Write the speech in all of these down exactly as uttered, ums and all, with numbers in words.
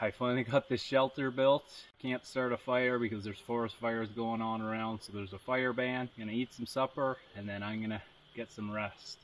I finally got this shelter built. Can't start a fire because there's forest fires going on around, so there's a fire ban. Gonna eat some supper, and then I'm gonna get some rest.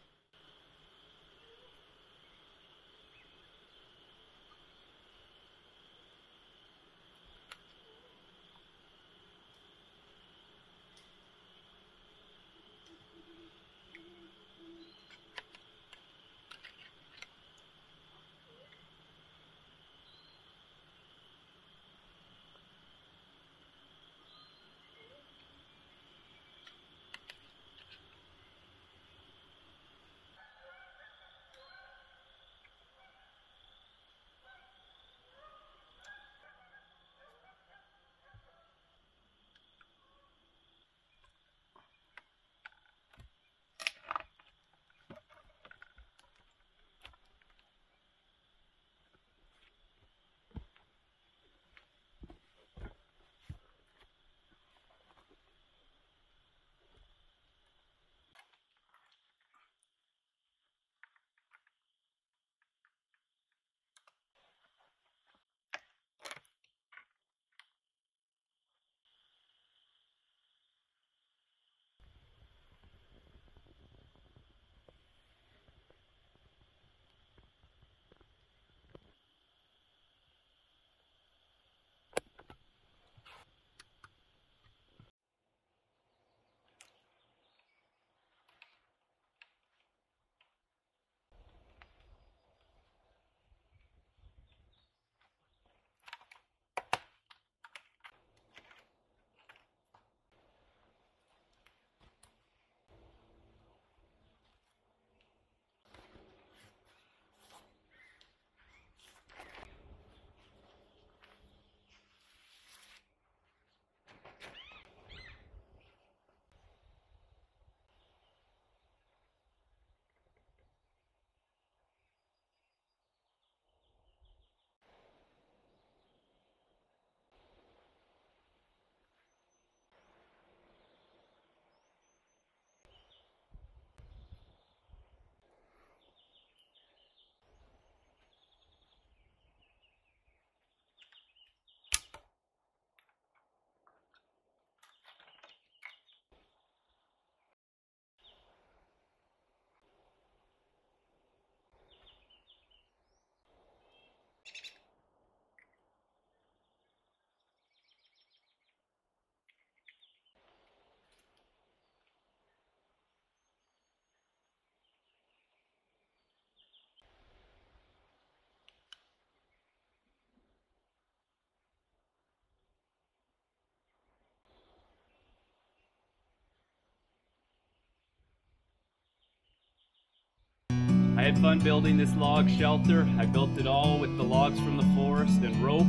I had fun building this log shelter. I built it all with the logs from the forest and rope.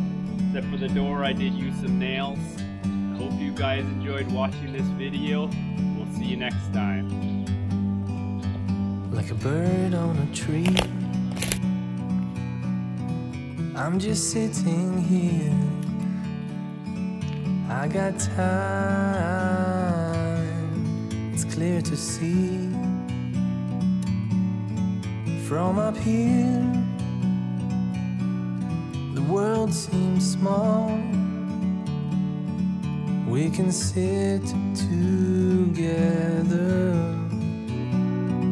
Except for the door, I did use some nails. I hope you guys enjoyed watching this video. We'll see you next time. Like a bird on a tree, I'm just sitting here. I got time, it's clear to see. From up here, the world seems small. We can sit together,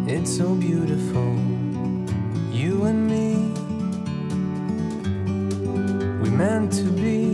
it's so beautiful, you and me. We meant to be.